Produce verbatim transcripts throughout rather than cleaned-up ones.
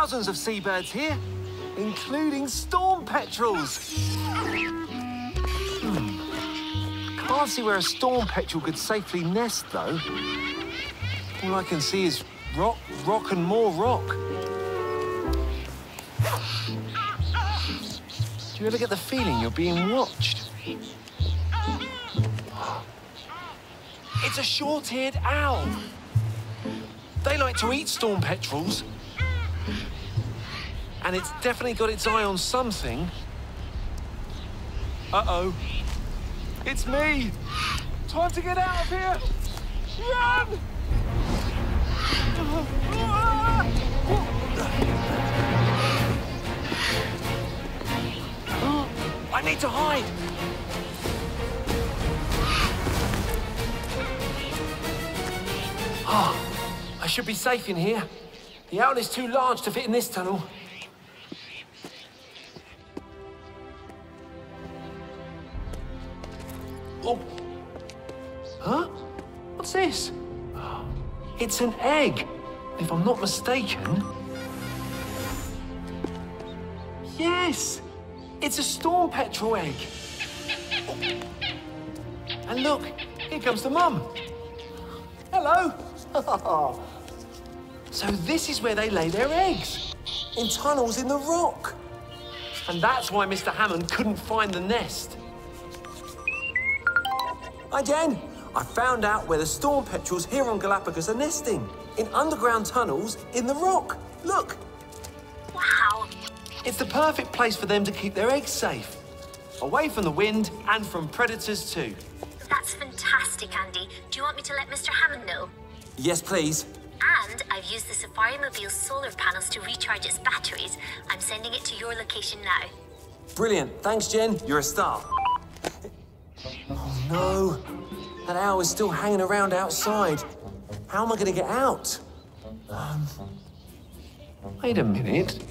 thousands of seabirds here, including storm petrels. Hmm. Can't see where a storm petrel could safely nest, though. All I can see is rock, rock and more rock. Do you ever get the feeling you're being watched? It's a short-eared owl. They like to eat storm petrels. And it's definitely got its eye on something. Uh-oh. It's me. Time to get out of here. Run! I need to hide. Oh, I should be safe in here. The owl is too large to fit in this tunnel. Oh. Huh? What's this? It's an egg, if I'm not mistaken. Yes! It's a storm petrel egg. Oh. And look, here comes the mum. Hello. So this is where they lay their eggs, in tunnels in the rock. And that's why Mister Hammond couldn't find the nest. Hi, Jen. I found out where the storm petrels here on Galapagos are nesting, in underground tunnels in the rock. Look. Wow. It's the perfect place for them to keep their eggs safe, away from the wind and from predators too. That's fantastic, Andy. Do you want me to let Mister Hammond know? Yes, please. And I've used the Safari Mobile's solar panels to recharge its batteries. I'm sending it to your location now. Brilliant. Thanks, Jen. You're a star. Oh, no. That owl is still hanging around outside. How am I going to get out? Um... Wait a minute.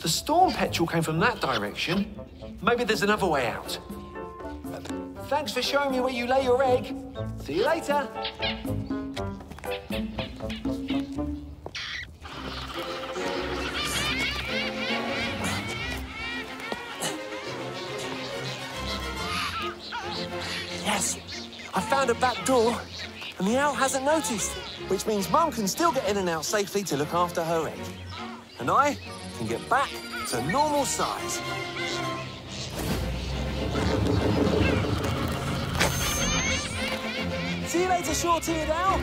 The storm petrel came from that direction. Maybe there's another way out. Thanks for showing me where you lay your egg. See you later. Yes, I found a back door, and the owl hasn't noticed, which means Mum can still get in and out safely to look after her egg. And I can get back to normal size. See you later, short-eared owl.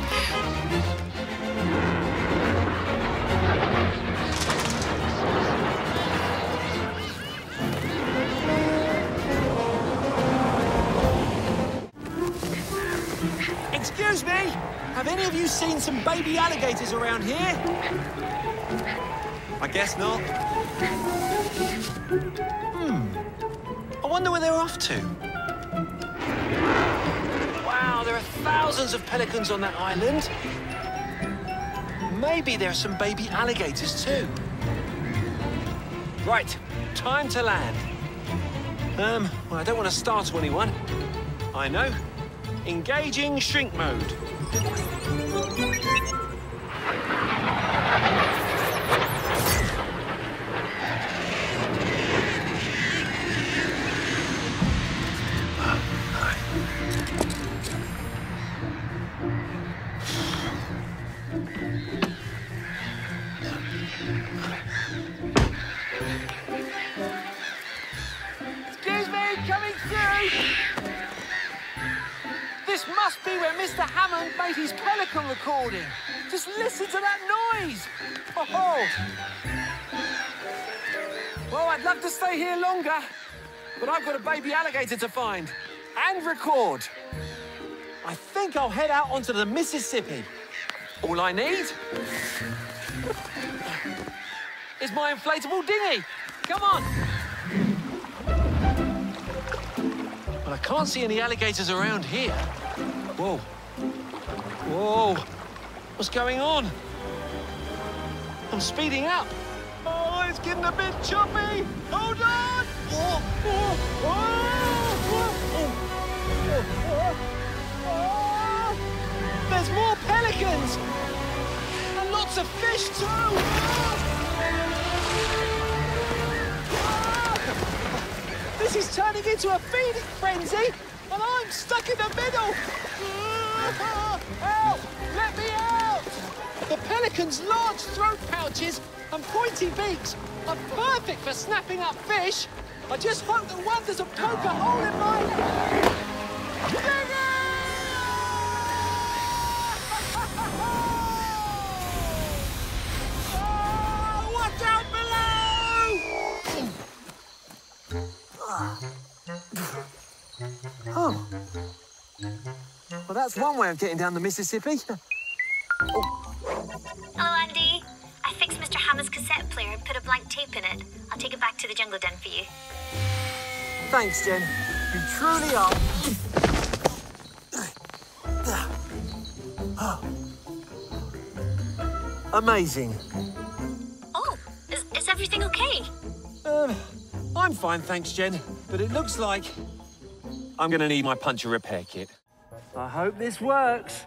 Excuse me, have any of you seen some baby alligators around here? I guess not. Hmm. I wonder where they're off to. There are thousands of pelicans on that island. Maybe there are some baby alligators too. Right, time to land. Um, well, I don't want to startle anyone. I know. Engaging shrink mode. His pelican recording. Just listen to that noise. Oh, oh. Well, I'd love to stay here longer, but I've got a baby alligator to find and record. I think I'll head out onto the Mississippi. All I need is my inflatable dinghy. Come on. Well, I can't see any alligators around here. Whoa. Whoa! What's going on? I'm speeding up. Oh, it's getting a bit choppy. Hold on! Oh, oh, oh, oh, oh, oh. There's more pelicans and lots It's a fish too! Ah! This is turning into a feeding frenzy, and I'm stuck in the middle! Ah! Help! Let me out! The pelican's large throat pouches and pointy beaks are perfect for snapping up fish. I just hope that one doesn't poke a hole in my... Oh. Well, that's one way of getting down the Mississippi. Oh. Hello, Andy. I fixed Mister Hammer's cassette player and put a blank tape in it. I'll take it back to the jungle den for you. Thanks, Jen. You truly are... amazing. Oh, is, is everything okay? Um, I'm fine, thanks, Jen. But it looks like... I'm gonna need my puncture repair kit. I hope this works.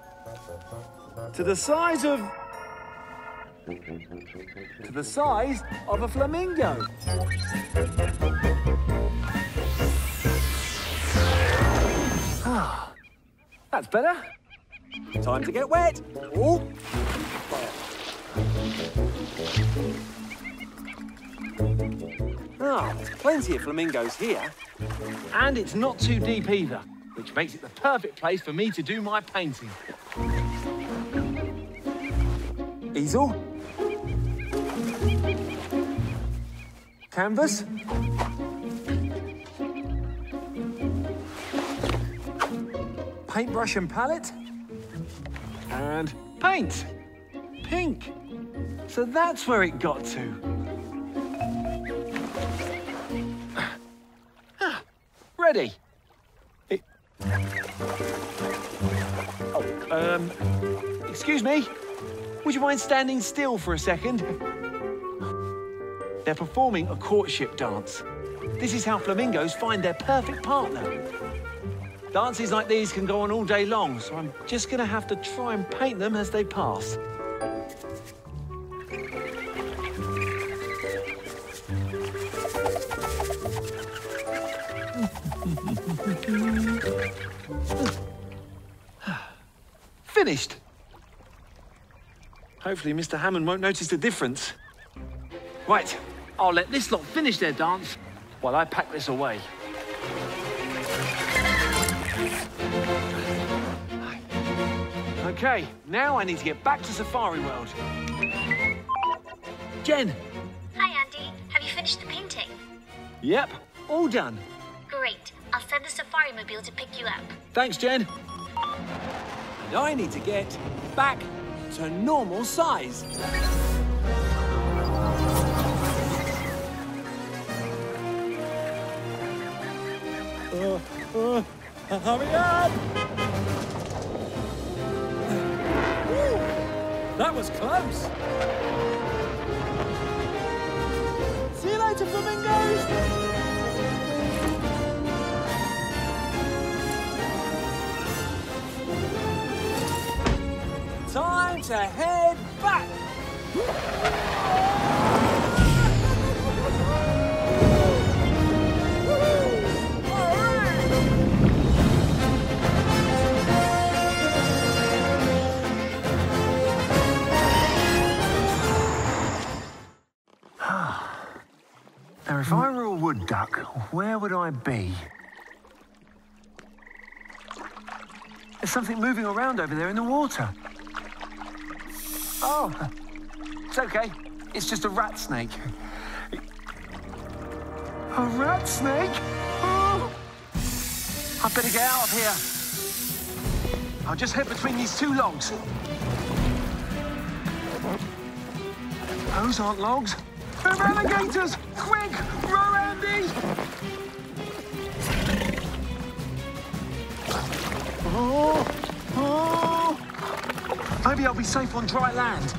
To the size of... to the size of a flamingo. Ah, that's better. Time to get wet. Ooh. Ah, there's plenty of flamingos here. And it's not too deep either, which makes it the perfect place for me to do my painting. Easel. Canvas. Paintbrush and palette. And paint. Pink. So that's where it got to. Ready? It... Oh, um, excuse me. Would you mind standing still for a second? They're performing a courtship dance. This is how flamingos find their perfect partner. Dances like these can go on all day long, so I'm just gonna have to try and paint them as they pass. Finished. Hopefully Mister Hammond won't notice the difference. Right, I'll let this lot finish their dance while I pack this away. Okay, now I need to get back to Safari World. Jen. Hi, Andy. Have you finished the painting? Yep, all done. Great. I'll send the Safari-mobile to pick you up. Thanks, Jen. And I need to get back to normal size. Uh, uh, hurry up! That was close. See you later, flamingos! Time to head back! Now, if I were a wood duck, where would I be? There's something moving around over there in the water. Oh, it's okay. It's just a rat snake. A rat snake? Oh. I better get out of here. I'll just head between these two logs. Those aren't logs. They're alligators! Quick, row, Andy! Oh, oh. Maybe I'll be safe on dry land.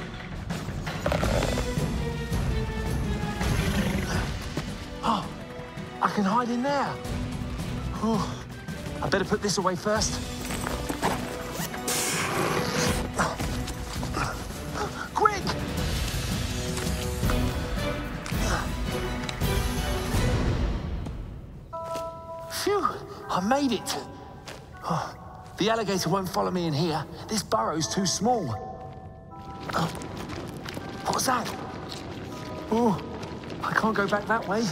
Oh, I can hide in there. Oh, I better put this away first. Quick! made it! Oh, the alligator won't follow me in here. This burrow's too small. Oh, what's that? Oh, I can't go back that way.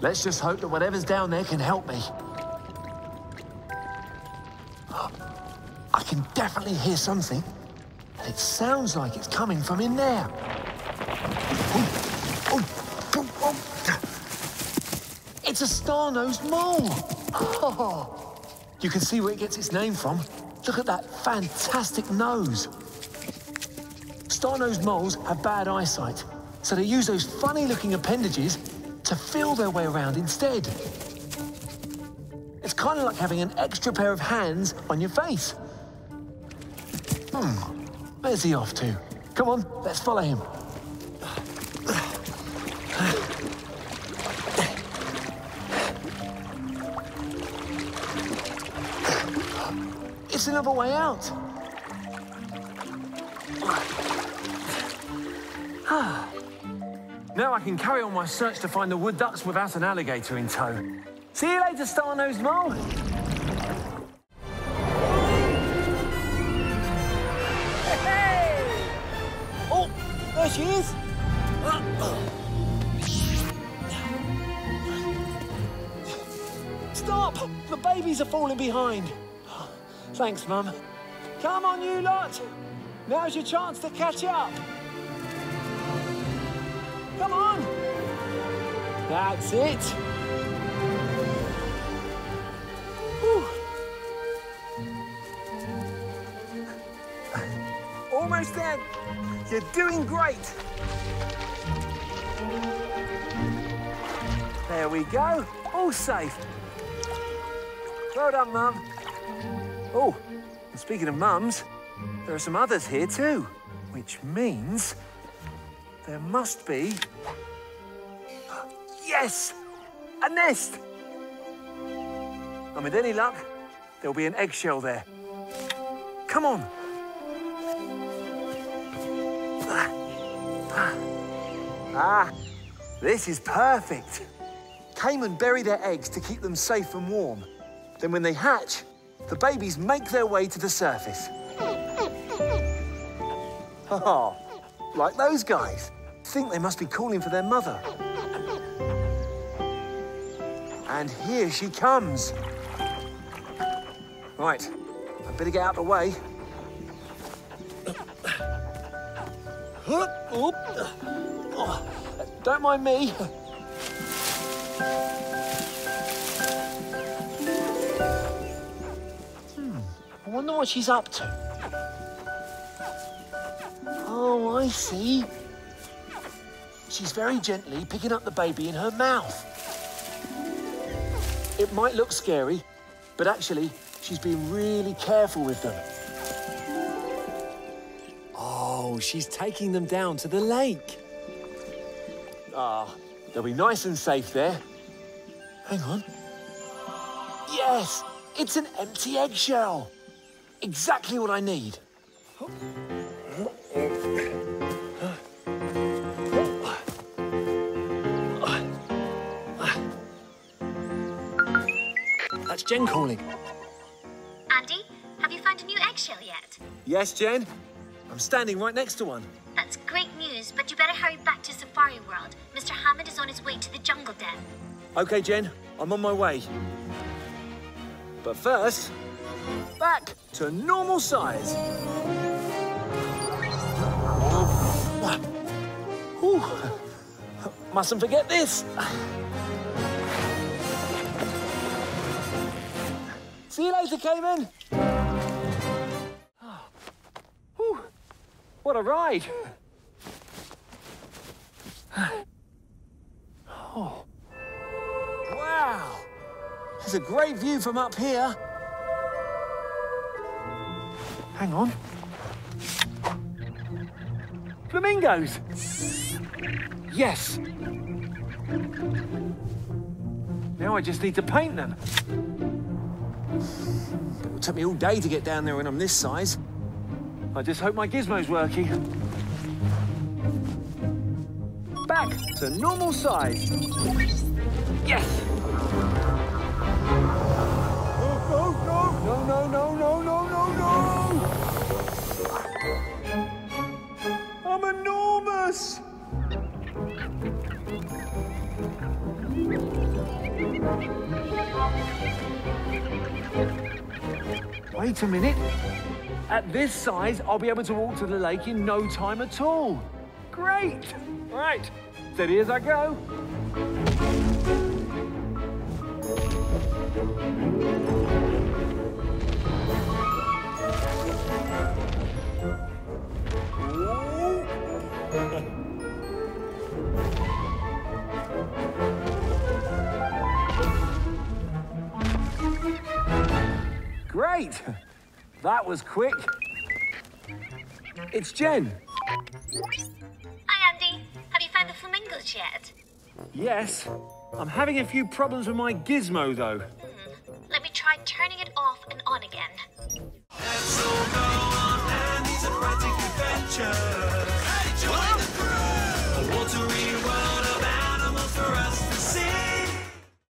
Let's just hope that whatever's down there can help me. Oh, I can definitely hear something. And it sounds like it's coming from in there. Oh, oh, oh, oh. It's a star-nosed mole! Oh. You can see where it gets its name from. Look at that fantastic nose. Star-nosed moles have bad eyesight, so they use those funny-looking appendages to feel their way around instead. It's kind of like having an extra pair of hands on your face. Hmm, where's he off to? Come on, let's follow him. It's another way out. Now I can carry on my search to find the wood ducks without an alligator in tow. See you later, star-nosed mole. Hey! Oh, there she is. Stop! The babies are falling behind. Thanks, Mum. Come on, you lot! Now's your chance to catch up! Come on! That's it! Whew. Almost there! You're doing great! There we go, all safe! Well done, Mum! Oh, and speaking of mums, there are some others here too, which means there must be... Yes! A nest! And with any luck, there'll be an eggshell there. Come on! Ah, this is perfect. Caiman bury their eggs to keep them safe and warm. Then when they hatch, the babies make their way to the surface. Oh, like those guys. Think they must be calling for their mother. And here she comes. Right, I better get out of the way. Don't mind me. I wonder what she's up to. Oh, I see. She's very gently picking up the baby in her mouth. It might look scary, but actually, she's been really careful with them. Oh, she's taking them down to the lake. Ah, they'll be nice and safe there. Hang on. Yes, it's an empty eggshell. Exactly what I need. That's Jen calling. Andy, have you found a new eggshell yet? Yes, Jen. I'm standing right next to one. That's great news, but you better hurry back to Safari World. Mister Hammond is on his way to the jungle den. OK, Jen, I'm on my way. But first... back to normal size. Ooh. Mustn't forget this. See you later, Caiman. Ooh. What a ride. Oh. Wow. There's a great view from up here. Hang on. Flamingos! Yes! Now I just need to paint them. It'll take me all day to get down there when I'm this size. I just hope my gizmo's working. Back to normal size. Yes! no, no, no, no, no, no! I'm enormous! Wait a minute. At this size, I'll be able to walk to the lake in no time at all. Great! Right, steady as I go. Great! That was quick. It's Jen. Hi, Andy. Have you found the flamingos yet? Yes. I'm having a few problems with my gizmo, though. Hmm. Let me try turning it off and on again. Let's all go on Andy's erratic adventure.